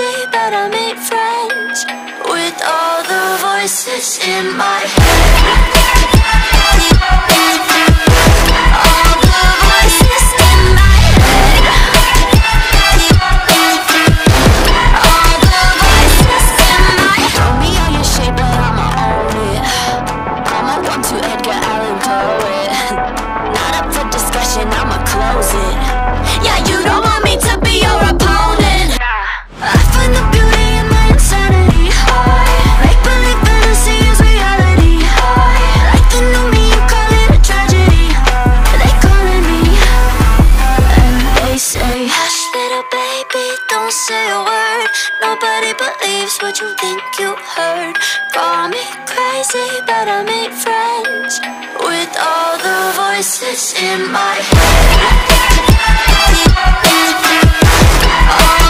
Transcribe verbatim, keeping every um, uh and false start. honestly that I made friends with all the voices in my head. All the voices in my head. All the voices in my head. Throw me on your shape, but I'ma own it. I'ma come to Edgar Allan Poe. Not up for discussion, I'ma close it. Yeah, you don't want me to be your opponent. I find the beauty in my insanity. Make believe fantasy is reality. Like the new me, you call it a tragedy. They calling me, and they say, hush, little baby, don't say a word. Nobody believes what you think you heard. Call me crazy, but I made friends with all the voices in my head. Oh.